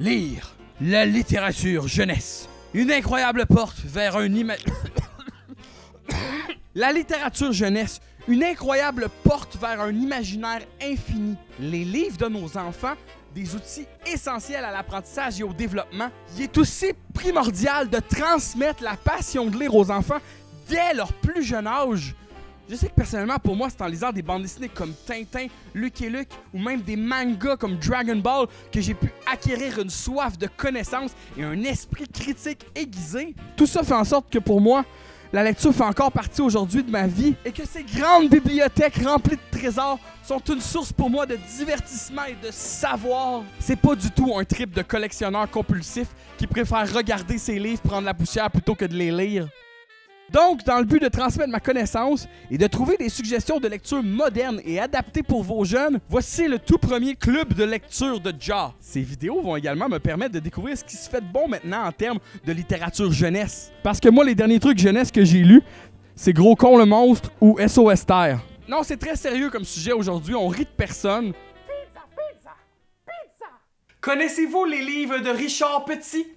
Lire, la littérature jeunesse. Une incroyable porte vers un La littérature jeunesse, une incroyable porte vers un imaginaire infini. Les livres donnent aux enfants des outils essentiels à l'apprentissage et au développement. Il est aussi primordial de transmettre la passion de lire aux enfants dès leur plus jeune âge. Je sais que personnellement, pour moi, c'est en lisant des bandes dessinées comme Tintin, Lucky Luke ou même des mangas comme Dragon Ball que j'ai pu acquérir une soif de connaissance et un esprit critique aiguisé. Tout ça fait en sorte que pour moi, la lecture fait encore partie aujourd'hui de ma vie et que ces grandes bibliothèques remplies de trésors sont une source pour moi de divertissement et de savoir. C'est pas du tout un trip de collectionneur compulsif qui préfère regarder ses livres prendre la poussière plutôt que de les lire. Donc, dans le but de transmettre ma connaissance et de trouver des suggestions de lecture modernes et adaptées pour vos jeunes, voici le tout premier club de lecture de JAR. Ces vidéos vont également me permettre de découvrir ce qui se fait de bon maintenant en termes de littérature jeunesse. Parce que moi, les derniers trucs jeunesse que j'ai lus, c'est Gros con le monstre ou S.O.S. Terre. Non, c'est très sérieux comme sujet aujourd'hui, on rit de personne. Pizza, pizza, pizza! Connaissez-vous les livres de Richard Petit?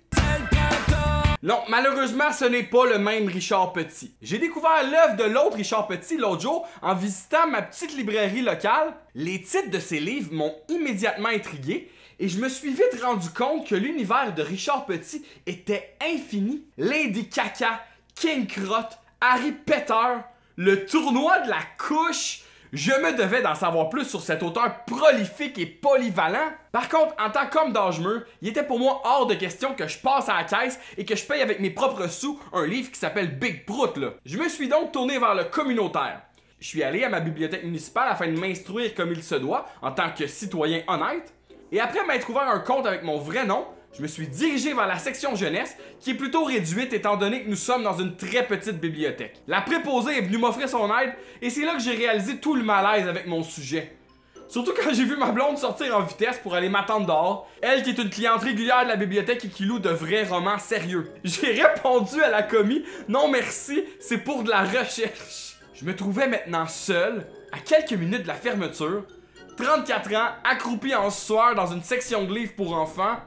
Non, malheureusement, ce n'est pas le même Richard Petit. J'ai découvert l'œuvre de l'autre Richard Petit l'autre jour en visitant ma petite librairie locale. Les titres de ses livres m'ont immédiatement intrigué et je me suis vite rendu compte que l'univers de Richard Petit était infini. Lady Caca, King Crotte, Harry Potter, le tournoi de la couche... Je me devais d'en savoir plus sur cet auteur prolifique et polyvalent. Par contre, en tant qu'homme d'âge mûr, il était pour moi hors de question que je passe à la caisse et que je paye avec mes propres sous un livre qui s'appelle Big Prout, là. Je me suis donc tourné vers le communautaire. Je suis allé à ma bibliothèque municipale afin de m'instruire comme il se doit, en tant que citoyen honnête. Et après m'être ouvert un compte avec mon vrai nom, je me suis dirigé vers la section jeunesse, qui est plutôt réduite étant donné que nous sommes dans une très petite bibliothèque. La préposée est venue m'offrir son aide, et c'est là que j'ai réalisé tout le malaise avec mon sujet. Surtout quand j'ai vu ma blonde sortir en vitesse pour aller m'attendre dehors, elle qui est une cliente régulière de la bibliothèque et qui loue de vrais romans sérieux. J'ai répondu à la commis, non merci, c'est pour de la recherche. Je me trouvais maintenant seul, à quelques minutes de la fermeture, 34 ans, accroupi en sueur dans une section de livres pour enfants,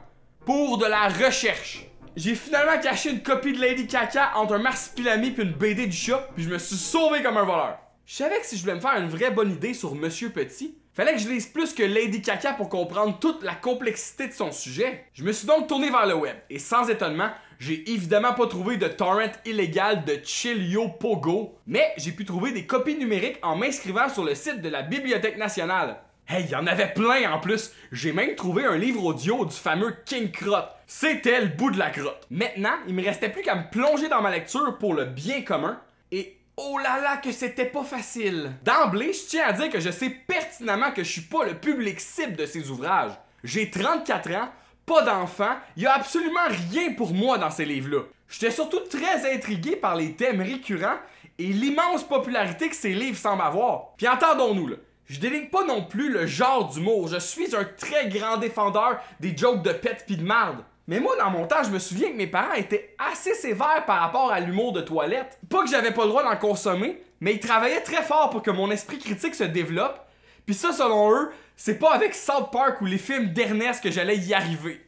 pour de la recherche. J'ai finalement caché une copie de Lady Caca entre un marsupilami puis une BD du chat, puis je me suis sauvé comme un voleur. Je savais que si je voulais me faire une vraie bonne idée sur Monsieur Petit, fallait que je lise plus que Lady Caca pour comprendre toute la complexité de son sujet. Je me suis donc tourné vers le web, et sans étonnement, j'ai évidemment pas trouvé de torrent illégal de Chiliopogo, mais j'ai pu trouver des copies numériques en m'inscrivant sur le site de la Bibliothèque nationale. Hey, il y en avait plein en plus! J'ai même trouvé un livre audio du fameux King Crotte. C'était le bout de la crotte. Maintenant, il me restait plus qu'à me plonger dans ma lecture pour le bien commun. Et oh là là que c'était pas facile! D'emblée, je tiens à dire que je sais pertinemment que je suis pas le public cible de ces ouvrages. J'ai 34 ans, pas d'enfant, il y a absolument rien pour moi dans ces livres-là. J'étais surtout très intrigué par les thèmes récurrents et l'immense popularité que ces livres semblent avoir. Puis entendons-nous là. Je déligne pas non plus le genre d'humour, je suis un très grand défendeur des jokes de pète pis de marde. Mais moi dans mon temps, je me souviens que mes parents étaient assez sévères par rapport à l'humour de toilette. Pas que j'avais pas le droit d'en consommer, mais ils travaillaient très fort pour que mon esprit critique se développe. Pis ça selon eux, c'est pas avec South Park ou les films d'Ernest que j'allais y arriver.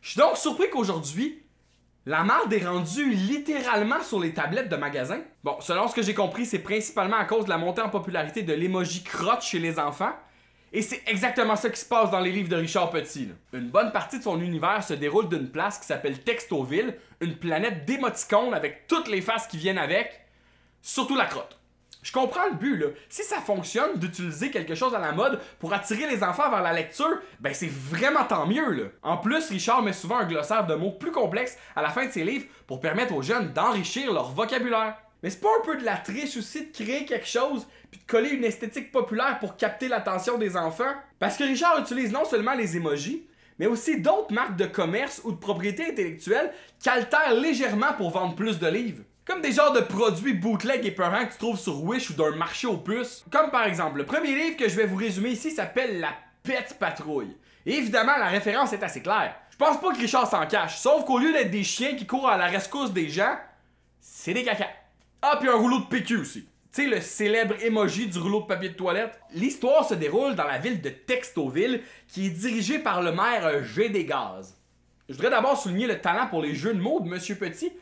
Je suis donc surpris qu'aujourd'hui, la marde est rendue littéralement sur les tablettes de magasins. Bon, selon ce que j'ai compris, c'est principalement à cause de la montée en popularité de l'emoji crotte chez les enfants. Et c'est exactement ça qui se passe dans les livres de Richard Petit, là. Une bonne partie de son univers se déroule d'une place qui s'appelle Textoville, une planète d'émoticônes avec toutes les faces qui viennent avec, surtout la crotte. Je comprends le but, là. Si ça fonctionne d'utiliser quelque chose à la mode pour attirer les enfants vers la lecture, ben c'est vraiment tant mieux, là. En plus, Richard met souvent un glossaire de mots plus complexes à la fin de ses livres pour permettre aux jeunes d'enrichir leur vocabulaire. Mais c'est pas un peu de la triche aussi de créer quelque chose puis de coller une esthétique populaire pour capter l'attention des enfants? Parce que Richard utilise non seulement les émojis, mais aussi d'autres marques de commerce ou de propriété intellectuelle qui altèrent légèrement pour vendre plus de livres. Comme des genres de produits bootleg épeurants que tu trouves sur Wish ou d'un marché aux puces. Comme par exemple, le premier livre que je vais vous résumer ici s'appelle La Pet Patrouille. Et évidemment, la référence est assez claire. Je pense pas que Richard s'en cache, sauf qu'au lieu d'être des chiens qui courent à la rescousse des gens, c'est des cacas. Ah, puis un rouleau de PQ aussi. Tu sais, le célèbre emoji du rouleau de papier de toilette. L'histoire se déroule dans la ville de Textoville, qui est dirigée par le maire Gédégaz. Je voudrais d'abord souligner le talent pour les jeux de mots de Monsieur Petit,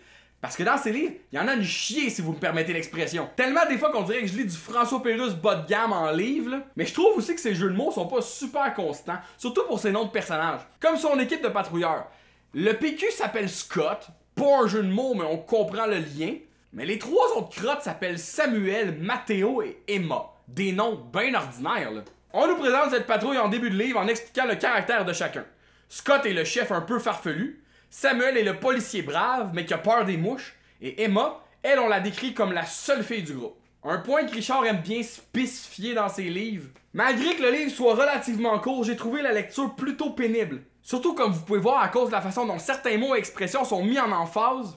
parce que dans ses livres, il y en a une chier, si vous me permettez l'expression. Tellement des fois qu'on dirait que je lis du François Pérusse bas de gamme en livre, là. Mais je trouve aussi que ces jeux de mots sont pas super constants, surtout pour ses noms de personnages, comme son équipe de patrouilleurs. Le PQ s'appelle Scott, pas un jeu de mots, mais on comprend le lien. Mais les trois autres crottes s'appellent Samuel, Mathéo et Emma. Des noms bien ordinaires, là. On nous présente cette patrouille en début de livre en expliquant le caractère de chacun. Scott est le chef un peu farfelu, Samuel est le policier brave mais qui a peur des mouches, et Emma, elle, on la décrit comme la seule fille du groupe. Un point que Richard aime bien spécifier dans ses livres. Malgré que le livre soit relativement court, j'ai trouvé la lecture plutôt pénible. Surtout comme vous pouvez voir à cause de la façon dont certains mots et expressions sont mis en emphase.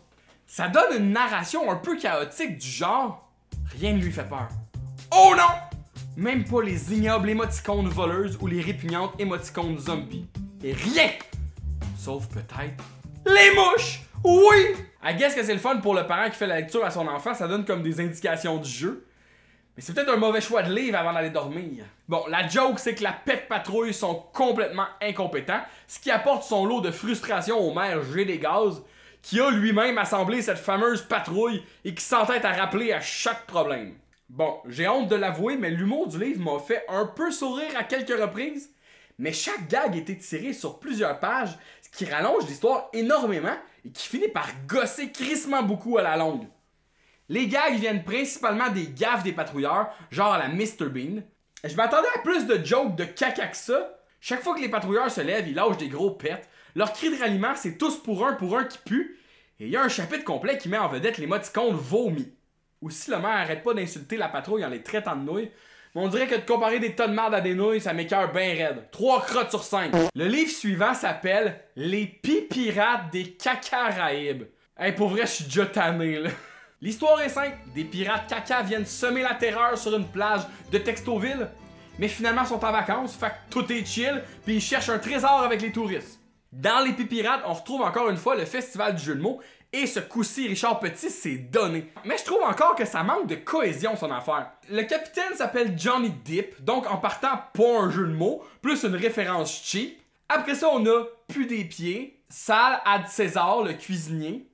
Ça donne une narration un peu chaotique du genre « Rien ne lui fait peur ». Oh non! Même pas les ignobles émoticônes voleuses ou les répugnantes émoticônes zombies. Et rien! Sauf peut-être... les mouches! Oui! I guess que c'est le fun pour le parent qui fait la lecture à son enfant, ça donne comme des indications du jeu. Mais c'est peut-être un mauvais choix de livre avant d'aller dormir. Bon, la joke c'est que la Pet Patrouille sont complètement incompétents, ce qui apporte son lot de frustration au maire Gédégaz, qui a lui-même assemblé cette fameuse patrouille et qui s'entête à rappeler à chaque problème. Bon, j'ai honte de l'avouer, mais l'humour du livre m'a fait un peu sourire à quelques reprises, mais chaque gag était tiré sur plusieurs pages, ce qui rallonge l'histoire énormément et qui finit par gosser crissement beaucoup à la longue. Les gags viennent principalement des gaffes des patrouilleurs, genre à la Mr Bean. Je m'attendais à plus de jokes de caca que ça. Chaque fois que les patrouilleurs se lèvent, ils lâchent des gros pets. Leur cri de ralliement, c'est tous pour un qui pue. Et il y a un chapitre complet qui met en vedette l'émoticône vomi. Aussi, le maire arrête pas d'insulter la patrouille en les traitant de nouilles. Mais on dirait que de comparer des tonnes de merde à des nouilles, ça m'écœure bien raide. 3 crottes sur 5. Le livre suivant s'appelle Les Pipirates des Cacaraïbes. Hey, pour vrai, je suis déjà tanné, là. L'histoire est simple. Des pirates caca viennent semer la terreur sur une plage de Textoville. Mais finalement, ils sont en vacances, fait que tout est chill, puis ils cherchent un trésor avec les touristes. Dans Les Pipirates, on retrouve encore une fois le festival du jeu de mots, et ce coup-ci, Richard Petit s'est donné. Mais je trouve encore que ça manque de cohésion, son affaire. Le capitaine s'appelle Johnny Depp, donc en partant pas un jeu de mots, plus une référence cheap. Après ça, on a Pu des pieds, Sal Ad César, le cuisinier,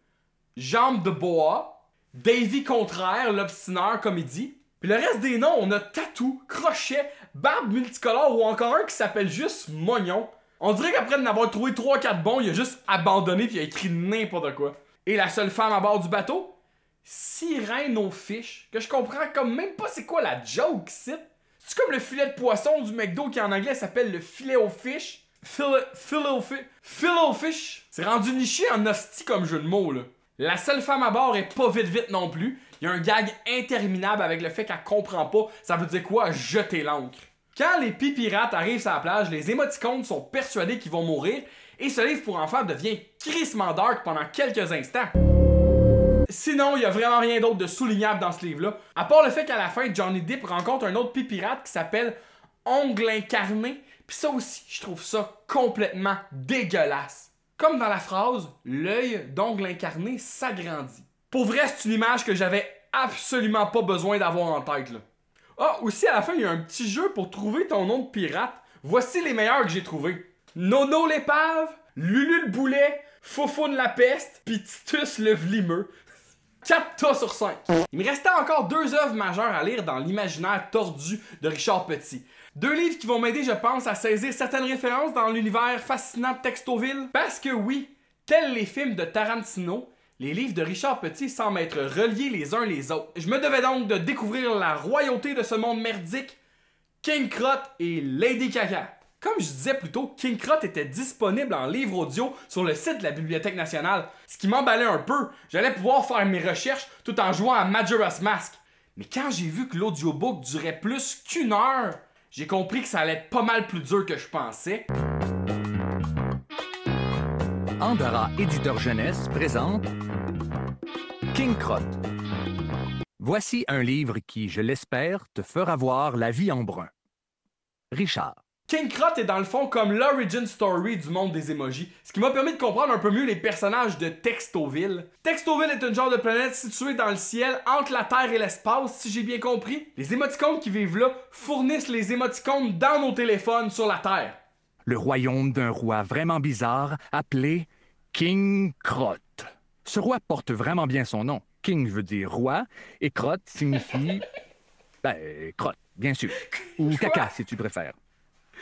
Jambes de Bois, Davy Contraire, l'obstineur, comme il dit. Puis le reste des noms, on a Tatou, Crochet, Barbe multicolore ou encore un qui s'appelle juste Mognon. On dirait qu'après en avoir trouvé 3-4 bons, il a juste abandonné puis il a écrit n'importe quoi. Et la seule femme à bord du bateau, Sirène aux fiches, que je comprends comme même pas c'est quoi la joke ici. C'est comme le filet de poisson du McDo qui en anglais s'appelle le filet aux fiches. Filet aux fiches. C'est rendu niché en hostie comme jeu de mots là. La seule femme à bord est pas vite non plus. Il y a un gag interminable avec le fait qu'elle comprend pas, ça veut dire quoi jeter l'ancre. Quand les pipirates arrivent sur la plage, les émoticônes sont persuadés qu'ils vont mourir et ce livre pour enfants devient crissement dark pendant quelques instants. Sinon, il n'y a vraiment rien d'autre de soulignable dans ce livre-là, à part le fait qu'à la fin, Johnny Depp rencontre un autre pipirate qui s'appelle Ongles incarnés, puis ça aussi, je trouve ça complètement dégueulasse. Comme dans la phrase, l'œil d'ongle incarné s'agrandit. Pour vrai, c'est une image que j'avais absolument pas besoin d'avoir en tête, là. Ah, aussi à la fin, il y a un petit jeu pour trouver ton nom de pirate. Voici les meilleurs que j'ai trouvés. Nono l'épave, Lulu le boulet, Foufoune la peste, pis Titus le vlimeux. 4 tas sur 5. Il me restait encore 2 œuvres majeures à lire dans l'imaginaire tordu de Richard Petit. 2 livres qui vont m'aider, je pense, à saisir certaines références dans l'univers fascinant de Textoville. Parce que oui, tels les films de Tarantino, les livres de Richard Petit semblent être reliés les uns les autres. Je me devais donc de découvrir la royauté de ce monde merdique, King Crotte et Lady Caca. Comme je disais plus tôt, King Crotte était disponible en livre audio sur le site de la Bibliothèque nationale, ce qui m'emballait un peu. J'allais pouvoir faire mes recherches tout en jouant à Majora's Mask. Mais quand j'ai vu que l'audiobook durait plus qu'1 heure, j'ai compris que ça allait être pas mal plus dur que je pensais. Andara Éditeur Jeunesse présente King Crotte. Voici un livre qui, je l'espère, te fera voir la vie en brun. Richard. King Crotte est dans le fond comme l'origin story du monde des émojis, ce qui m'a permis de comprendre un peu mieux les personnages de Textoville. Textoville est une genre de planète située dans le ciel, entre la Terre et l'espace, si j'ai bien compris. Les émoticônes qui vivent là fournissent les émoticônes dans nos téléphones sur la Terre. Le royaume d'un roi vraiment bizarre appelé King Crotte. Ce roi porte vraiment bien son nom. King veut dire roi et Crotte signifie... ben, crotte, bien sûr. Ou caca, si tu préfères.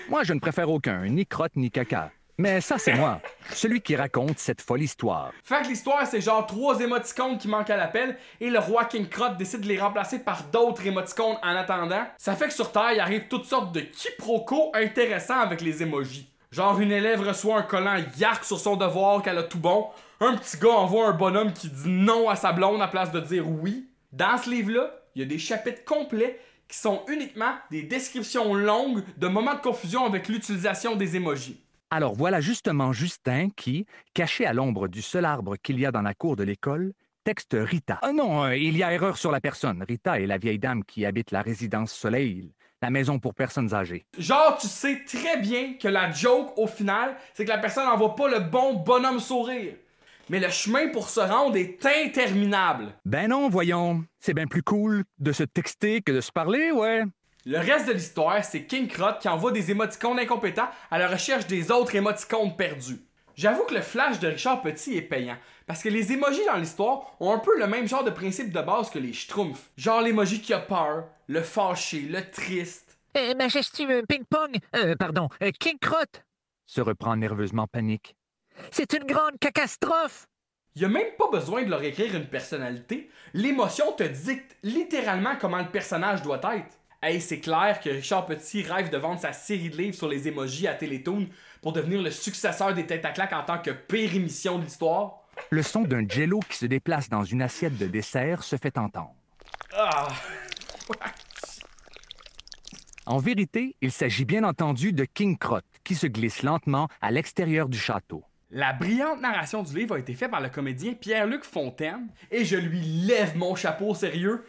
Moi, je ne préfère aucun, ni Crotte ni Caca. Mais ça, c'est moi, celui qui raconte cette folle histoire. Fait que l'histoire, c'est genre 3 émoticônes qui manquent à l'appel et le roi King Crotte décide de les remplacer par d'autres émoticônes en attendant. Ça fait que sur Terre, il arrive toutes sortes de quiproquos intéressants avec les émojis. Genre, une élève reçoit un collant yark sur son devoir qu'elle a tout bon. Un petit gars envoie un bonhomme qui dit non à sa blonde à place de dire oui. Dans ce livre-là, il y a des chapitres complets qui sont uniquement des descriptions longues de moments de confusion avec l'utilisation des émojis. Alors voilà justement Justin qui, caché à l'ombre du seul arbre qu'il y a dans la cour de l'école, texte Rita. Ah non, il y a erreur sur la personne. Rita est la vieille dame qui habite la résidence Soleil, la maison pour personnes âgées. Genre, tu sais très bien que la joke, au final, c'est que la personne n'envoie pas le bon bonhomme sourire. Mais le chemin pour se rendre est interminable. Ben non, voyons. C'est bien plus cool de se texter que de se parler, ouais. Le reste de l'histoire, c'est King Crotte qui envoie des émoticônes incompétents à la recherche des autres émoticônes perdus. J'avoue que le flash de Richard Petit est payant, parce que les émojis dans l'histoire ont un peu le même genre de principe de base que les schtroumpfs. Genre l'émoji qui a peur, le fâché, le triste. Majestueux ping-pong, pardon, King Crotte se reprend nerveusement panique. C'est une grande catastrophe! Il n'y a même pas besoin de leur écrire une personnalité. L'émotion te dicte littéralement comment le personnage doit être. Hey, c'est clair que Richard Petit rêve de vendre sa série de livres sur les émojis à Télétoon pour devenir le successeur des Têtes à claques en tant que pire émission de l'histoire. Le son d'un jello qui se déplace dans une assiette de dessert se fait entendre. Ah! En vérité, il s'agit bien entendu de King Crotte, qui se glisse lentement à l'extérieur du château. La brillante narration du livre a été faite par le comédien Pierre-Luc Fontaine, et je lui lève mon chapeau sérieux.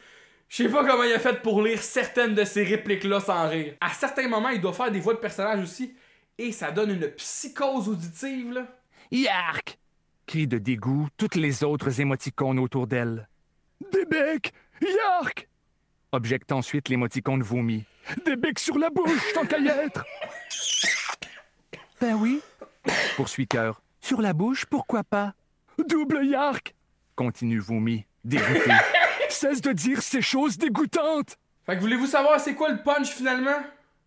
Je sais pas comment il a fait pour lire certaines de ces répliques-là sans rire. À certains moments, il doit faire des voix de personnages aussi, et ça donne une psychose auditive, là. Yark! Cri de dégoût, toutes les autres émoticônes autour d'elle. Des becs! Yark! Objecte ensuite l'émoticône vomi. Des becs sur la bouche, tant qu'à y être! Ben oui, poursuit Cœur. Sur la bouche, pourquoi pas? Double yark! Continue vomi, dégoûté. Cesse de dire ces choses dégoûtantes! Fait que voulez-vous savoir c'est quoi le punch finalement?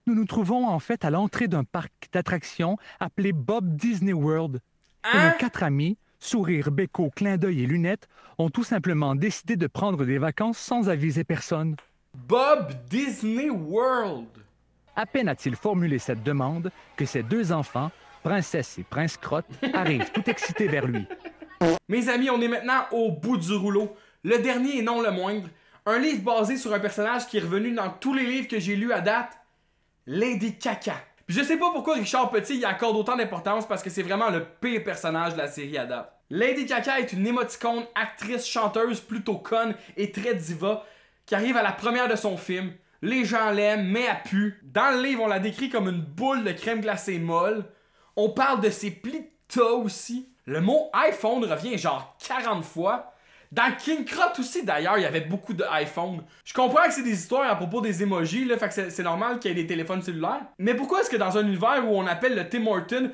Nous nous trouvons en fait à l'entrée d'un parc d'attractions appelé Bob Disney World. Hein? Et nos 4 amis, sourire, béco, clin d'œil et lunettes, ont tout simplement décidé de prendre des vacances sans aviser personne. Bob Disney World! À peine a-t-il formulé cette demande que ses 2 enfants, Princesse et Prince Crotte, arrivent tout excités vers lui. Mes amis, on est maintenant au bout du rouleau. Le dernier et non le moindre. Un livre basé sur un personnage qui est revenu dans tous les livres que j'ai lus à date. Lady Caca. Puis je sais pas pourquoi Richard Petit y accorde autant d'importance parce que c'est vraiment le pire personnage de la série à date. Lady Caca est une émoticône, actrice, chanteuse, plutôt conne et très diva, qui arrive à la première de son film. Les gens l'aiment, mais elle pue. Dans le livre, on la décrit comme une boule de crème glacée molle. On parle de ses plis de tas aussi. Le mot iPhone revient genre 40 fois. Dans King Crotte aussi, d'ailleurs, il y avait beaucoup de iPhone. Je comprends que c'est des histoires à propos des émojis, là, fait que c'est normal qu'il y ait des téléphones cellulaires. Mais pourquoi est-ce que dans un univers où on appelle le Timorton,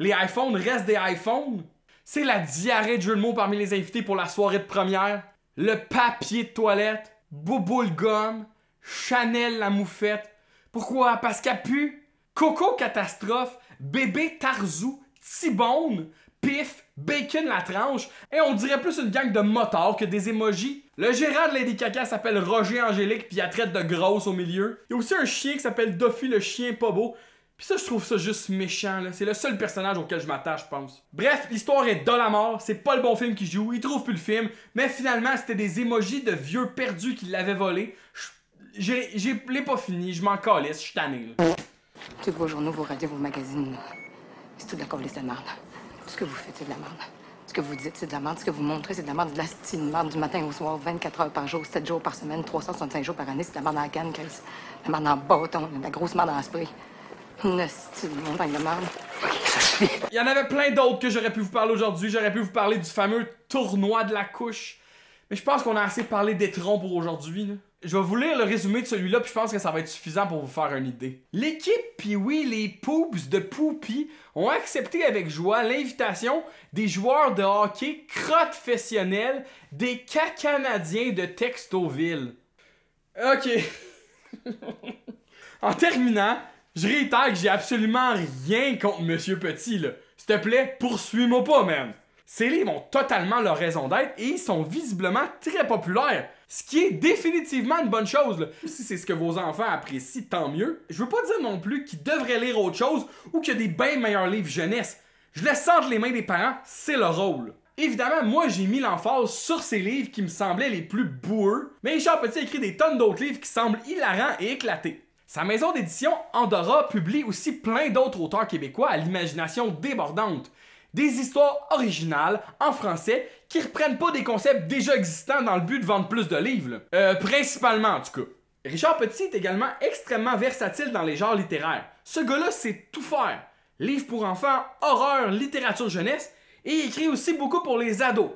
les iPhones restent des iPhones? C'est la diarrhée de jeu de mots parmi les invités pour la soirée de première. Le papier de toilette. Bouboule gomme. Chanel la moufette. Pourquoi? Parce qu'elle pue. Coco catastrophe. Bébé Tarzou. Tibone. Pif. Bacon la tranche. Et on dirait plus une gang de motards que des émojis. Le gérant de Lady Caca s'appelle Roger Angélique puis il la traite de grosse au milieu. Il y a aussi un chien qui s'appelle Duffy le chien pas beau. Puis ça, je trouve ça juste méchant, là. C'est le seul personnage auquel je m'attache, je pense. Bref, l'histoire est de la mort. C'est pas le bon film qui joue. Ils trouvent plus le film. Mais finalement, c'était des émojis de vieux perdus qui l'avaient volé. Je l'ai pas fini, je m'en calisse, je suis tanné. Que vos journaux, vos radios, vos magazines, c'est tout de la câblisse de la merde. Tout ce que vous faites, c'est de la merde. Ce que vous dites, c'est de la merde. Ce que vous montrez, c'est de la merde. De la style merde du matin au soir, 24 heures par jour, 7 jours par semaine, 365 jours par année. C'est de la merde à la canne, Chris. De la merde en bâton, de la grosse merde en spray. C'est une montagne de merde. Ok, ça suffit. Il y en avait plein d'autres que j'aurais pu vous parler aujourd'hui. J'aurais pu vous parler du fameux tournoi de la couche. Mais je pense qu'on a assez parlé d'étrons pour aujourd'hui. Je vais vous lire le résumé de celui-là, puis je pense que ça va être suffisant pour vous faire une idée. L'équipe Pee-Wee, les Poops de Poupie, ont accepté avec joie l'invitation des joueurs de hockey crottes fessionnelles des Cacanadiens de Textoville. Ok. En terminant, je réitère que j'ai absolument rien contre Monsieur Petit, là. S'il te plaît, poursuis-moi pas, man. Ces livres ont totalement leur raison d'être et ils sont visiblement très populaires. Ce qui est définitivement une bonne chose, là. Si c'est ce que vos enfants apprécient, tant mieux. Je veux pas dire non plus qu'ils devraient lire autre chose ou qu'il y a des bien meilleurs livres jeunesse. Je laisse entre les mains des parents, c'est leur rôle. Évidemment, moi j'ai mis l'emphase sur ces livres qui me semblaient les plus boueux, mais Richard Petit a écrit des tonnes d'autres livres qui semblent hilarants et éclatés. Sa maison d'édition, Andara, publie aussi plein d'autres auteurs québécois à l'imagination débordante. Des histoires originales, en français, qui reprennent pas des concepts déjà existants dans le but de vendre plus de livres, là. Principalement en tout cas. Richard Petit est également extrêmement versatile dans les genres littéraires. Ce gars-là sait tout faire. Livres pour enfants, horreur, littérature jeunesse, et il écrit aussi beaucoup pour les ados.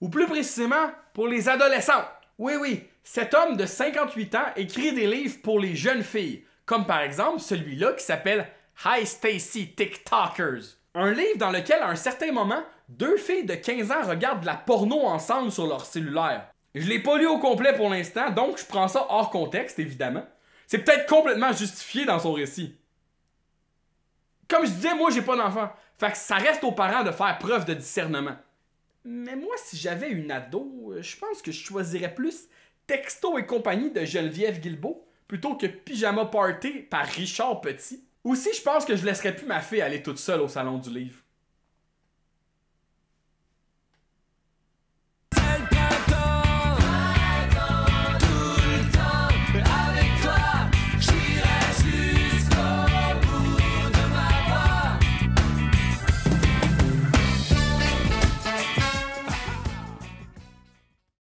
Ou plus précisément, pour les adolescentes. Oui, oui, cet homme de 58 ans écrit des livres pour les jeunes filles, comme par exemple celui-là qui s'appelle « Hi Stacy TikTokers ». Un livre dans lequel, à un certain moment, deux filles de 15 ans regardent de la porno ensemble sur leur cellulaire. Je l'ai pas lu au complet pour l'instant, donc je prends ça hors contexte, évidemment. C'est peut-être complètement justifié dans son récit. Comme je disais, moi j'ai pas d'enfant, fait que ça reste aux parents de faire preuve de discernement. Mais moi, si j'avais une ado, je pense que je choisirais plus Texto et compagnie de Geneviève Guilbeault plutôt que Pyjama Party par Richard Petit. Aussi, je pense que je laisserais plus ma fille aller toute seule au salon du livre.